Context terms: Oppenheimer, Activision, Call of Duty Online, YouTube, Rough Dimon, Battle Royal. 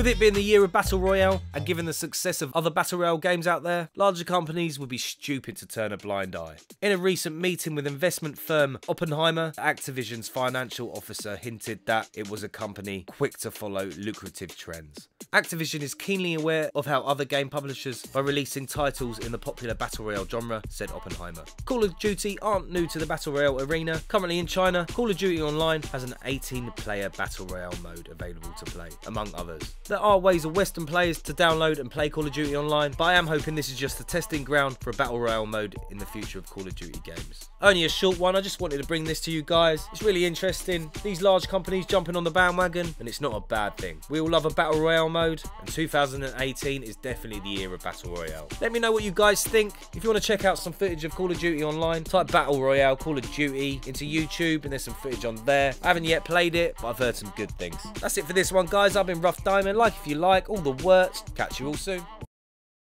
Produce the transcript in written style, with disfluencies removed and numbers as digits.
With it being the year of Battle Royale, and given the success of other Battle Royale games out there, larger companies would be stupid to turn a blind eye. In a recent meeting with investment firm Oppenheimer, Activision's financial officer hinted that it was a company quick to follow lucrative trends. Activision is keenly aware of how other game publishers are releasing titles in the popular Battle Royale genre, said Oppenheimer. Call of Duty aren't new to the Battle Royale arena. Currently in China, Call of Duty Online has an 18-player Battle Royale mode available to play, among others. There are ways of Western players to download and play Call of Duty Online, but I am hoping this is just a testing ground for a Battle Royale mode in the future of Call of Duty games. Only a short one, I just wanted to bring this to you guys. It's really interesting, these large companies jumping on the bandwagon, and it's not a bad thing. We all love a Battle Royale mode, and 2018 is definitely the year of Battle Royale. Let me know what you guys think. If you want to check out some footage of Call of Duty Online, type Battle Royale Call of Duty into YouTube, and there's some footage on there. I haven't yet played it, but I've heard some good things. That's it for this one, guys. I've been Rough Dimon. Like if you like, all the words. Catch you all soon.